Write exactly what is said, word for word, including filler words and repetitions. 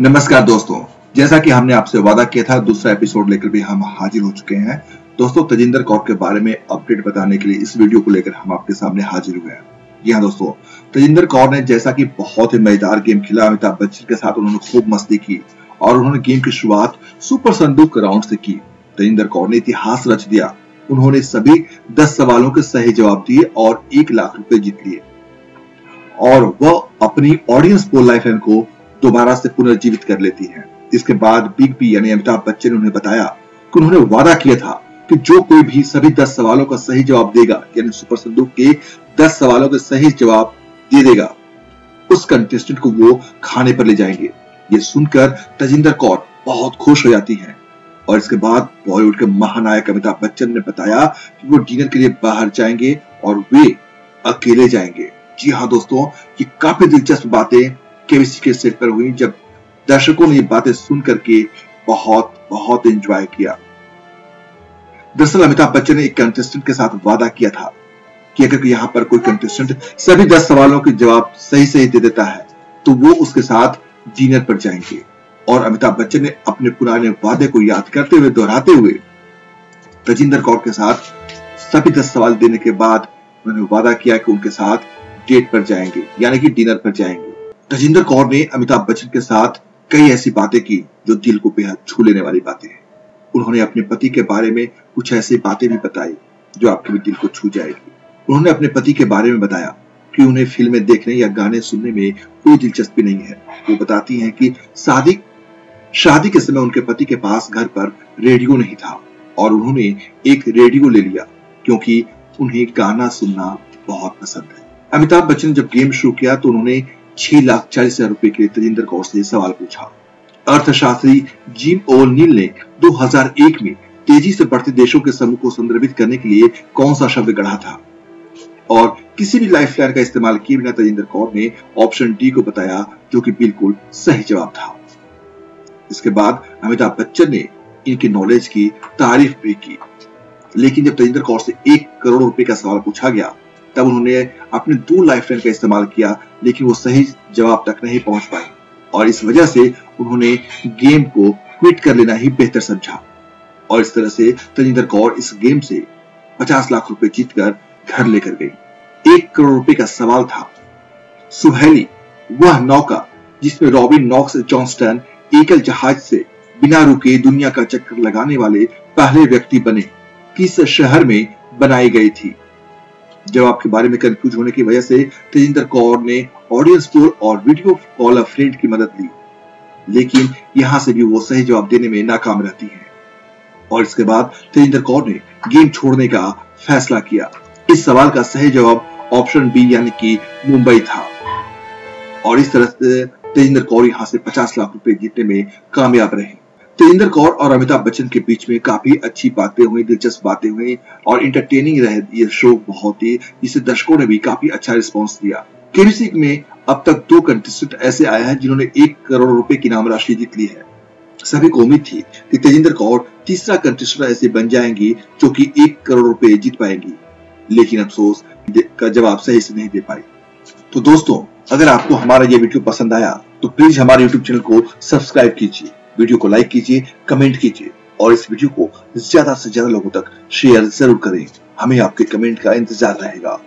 नमस्कार दोस्तों, जैसा कि हमने आपसे वादा किया था दूसरा एपिसोड लेकर भी हम हाजिर हो चुके हैं। दोस्तों, तजिंदर कौर के बारे में अपडेट बताने के लिए इस वीडियो को लेकर हम आपके सामने हाजिर हुए हैं। जी हाँ दोस्तों, तजिंदर कौर ने जैसा कि बहुत ही मजेदार गेम खेला अमिताभ बच्चन के साथ, उन्होंने खूब मस्ती की और उन्होंने गेम की शुरुआत सुपर संदूक राउंड से की। तजिंदर कौर ने इतिहास रच दिया, उन्होंने सभी दस सवालों के सही जवाब दिए और एक लाख रुपए जीत लिए और वह अपनी ऑडियंस पोल लाइफ को दोबारा से पुनर्जीवित कर लेती हैं। इसके बाद बिग बी यानी अमिताभ बच्चन ने उन्हें बताया कि उन्होंने वादा किया था कि जो कोई भी सभी दस सवालों का सही जवाब देगा, यानी सुपर संदूक के दस सवालों के सही जवाब दे देगा, उस कंटेस्टेंट को वो खाने पर ले जाएंगे। ये सुनकर तजिंदर कौर बहुत खुश हो जाती हैं और इसके बाद बॉलीवुड के महानायक अमिताभ बच्चन ने बताया कि वो डिनर के लिए बाहर जाएंगे और वे अकेले जाएंगे। जी हाँ दोस्तों, ये काफी दिलचस्प बातें केबीसी के सेट पर हुई, जब दर्शकों ने ये बातें सुन करके बहुत बहुत एंजॉय किया। दरअसल अमिताभ बच्चन ने एक कंटेस्टेंट के साथ वादा किया था कि अगर यहाँ पर कोई कंटेस्टेंट सभी दस सवालों के जवाब सही सही दे देता है तो वो उसके साथ डिनर पर जाएंगे। और अमिताभ बच्चन ने अपने पुराने वादे को याद करते हुए दोहराते हुए तजिंदर कौर के साथ सभी दस सवाल देने के बाद उन्होंने वादा किया कि उनके साथ डेट पर जाएंगे, यानी कि डिनर पर जाएंगे। तजिंदर कौर ने अमिताभ बच्चन के साथ कई ऐसी बातें की जो दिल को बेहद छू लेने वाली बातें हैं। उन्होंने अपने पति के बारे में कुछ ऐसी बातें भी बताई जो आपके भी दिल को छू जाएगी। उन्होंने अपने पति के बारे में बताया कि उन्हें फिल्में देखने या गाने सुनने में कोई दिलचस्पी नहीं है। वो बताती हैं कि शादी शादी के समय उनके पति के पास घर पर रेडियो नहीं था और उन्होंने एक रेडियो ले लिया क्योंकि उन्हें गाना सुनना बहुत पसंद है। अमिताभ बच्चन जब गेम शुरू किया तो उन्होंने छह लाख चालीस हजार रुपए के लिए तजिंदर कौर से सवाल पूछा। अर्थशास्त्री जिम ओ'नील ने दो हज़ार एक में तेजी से बढ़ते देशों के समूह को संदर्भित करने के लिए कौन सा शब्द गढ़ा था, और किसी भी लाइफलाइन का इस्तेमाल किए बिना तजिंदर कौर ने ऑप्शन डी को बताया जो कि बिल्कुल सही जवाब था। इसके बाद अमिताभ बच्चन ने इनकी नॉलेज की तारीफ भी की, लेकिन जब तजिंदर कौर से एक करोड़ रुपए का सवाल पूछा गया तब उन्होंने अपने दो लाइफलाइन का इस्तेमाल किया, लेकिन वो सही जवाब तक नहीं पहुंच पाए और इस वजह से उन्होंने गेम को क्विट कर लेना ही बेहतर समझा। और इस तरह से तजिंदर कौर इस गेम से पचास लाख रुपए जीतकर घर लेकर गई। एक करोड़ रुपए का सवाल था सुहेली, वह नौका जिसमें रॉबिन नॉक्स जॉन्स्टन एकल जहाज से बिना रुके दुनिया का चक्कर लगाने वाले पहले व्यक्ति बने, किस शहर में बनाई गई थी। जवाब के बारे में कंफ्यूज होने की वजह से तजिंदर कौर ने ऑडियंस पोल और वीडियो कॉल अ फ्रेंड की मदद ली, लेकिन यहां से भी वो सही जवाब देने में नाकाम रहती हैं। और इसके बाद तजिंदर कौर ने गेम छोड़ने का फैसला किया। इस सवाल का सही जवाब ऑप्शन बी यानी कि मुंबई था और इस तरह से तजिंदर कौर यहाँ से पचास लाख रुपए जीतने में कामयाब रही। तजिंदर कौर और अमिताभ बच्चन के बीच में काफी अच्छी बातें हुई, दिलचस्प बातें हुई और इंटरटेनिंग रहे ये शो बहुत ही, जिसे दर्शकों ने भी काफी अच्छा रिस्पांस दिया। केबीसी में अब तक दो कंटेस्टेंट ऐसे आए हैं जिन्होंने एक करोड़ रुपए की नाम राशि जीत ली है। सभी को उम्मीद थी कि तजिंदर कौर तीसरा कंटेस्टेंट ऐसे बन जाएंगी जो की एक करोड़ रुपए जीत पाएंगी, लेकिन अफसोस का जवाब सही से नहीं दे पाई। तो दोस्तों, अगर आपको हमारा ये वीडियो पसंद आया तो प्लीज हमारे यूट्यूब चैनल को सब्सक्राइब कीजिए, वीडियो को लाइक कीजिए, कमेंट कीजिए और इस वीडियो को ज्यादा से ज्यादा लोगों तक शेयर जरूर करें। हमें आपके कमेंट का इंतजार रहेगा।